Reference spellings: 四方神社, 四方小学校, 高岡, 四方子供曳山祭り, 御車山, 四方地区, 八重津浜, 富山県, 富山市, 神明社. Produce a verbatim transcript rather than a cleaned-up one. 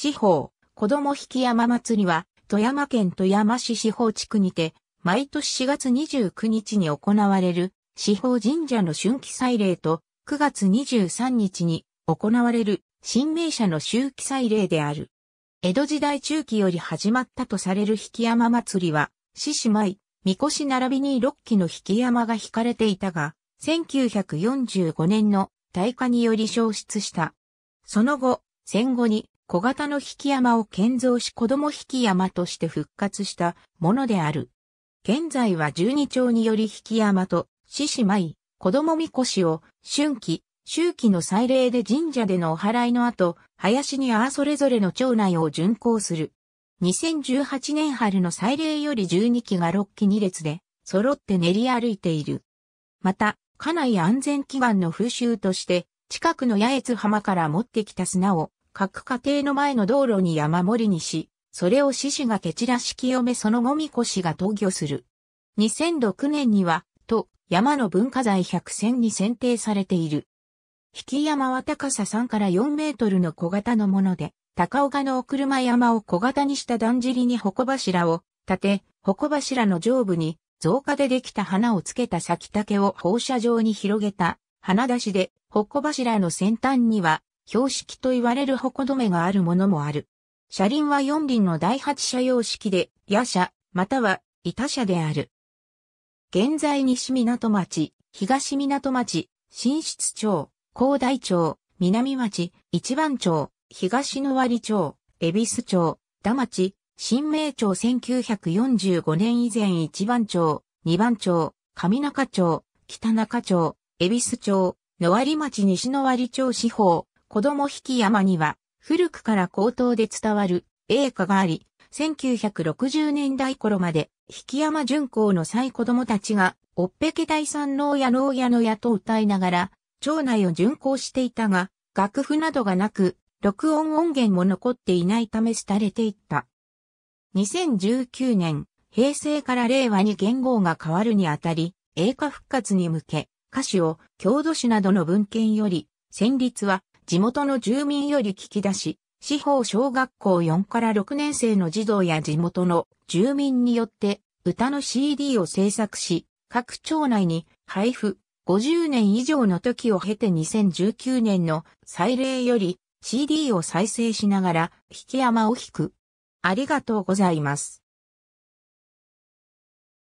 四方、子供引山祭りは、富山県富山市四方地区にて、毎年しがつにじゅうくにちに行われる、四方神社の春季祭礼と、くがつにじゅうさんにちに行われる、神明社の秋季祭礼である。江戸時代中期より始まったとされる引山祭りは、獅子舞、神輿並びにろっきの引山が引かれていたが、せんきゅうひゃくよんじゅうごねんの大火により焼失した。その後、戦後に小型の引山を建造し子供引山として復活したものである。現在はじゅうにちょうにより引山と獅子舞、子供みこしを春季、秋季の祭礼で神社でのお祓いの後、林にあそれぞれの町内を巡行する。にせんじゅうはちねん春の祭礼よりじゅうにきがろっきにれつで揃って練り歩いている。また、家内安全祈願の風習として、近くの八重津浜から持ってきた砂を、各家庭の前の道路に山盛りにし、それを獅子が蹴散らし清めその後みこしが登御する。にせんろくねんには、と、山の文化財ひゃくせんに選定されている。引山は高ささんからよんメートルの小型のもので、高岡のお車山を小型にしただんじりに鉾柱を立て、鉾柱の上部に、造花でできた花をつけた咲竹を放射状に広げた花出しで、鉾柱の先端には、標識と言われる鉾留があるものもある。車輪はよんりんのだいはちしゃ様式で、夜叉、または板車である。現在西港町、東港町、新室町、高台町、南町、一番町、東の割町、恵比寿町、田町、新名町せんきゅうひゃくよんじゅうごねん以前一番町、二番町、上中町、北中町、恵比寿町、野割町西野割町四方、子供引山には、古くから口頭で伝わる栄華があり、せんきゅうひゃくろくじゅうねんだい頃まで、引山巡行の際子供たちが、おっぺけ大山のやのやのやと歌いながら、町内を巡行していたが、楽譜などがなく、録音音源も残っていないため廃れていった。にせんじゅうきゅうねん、平成から令和に元号が変わるにあたり、栄華復活に向け、歌詞を郷土史などの文献より、旋律は地元の住民より聞き出し、四方小学校よんからろくねんせいの児童や地元の住民によって歌の シーディー を制作し、各町内に配布、ごじゅうねん以上の時を経てにせんじゅうきゅうねんの祭礼より シーディー を再生しながら引山を弾く。ありがとうございます。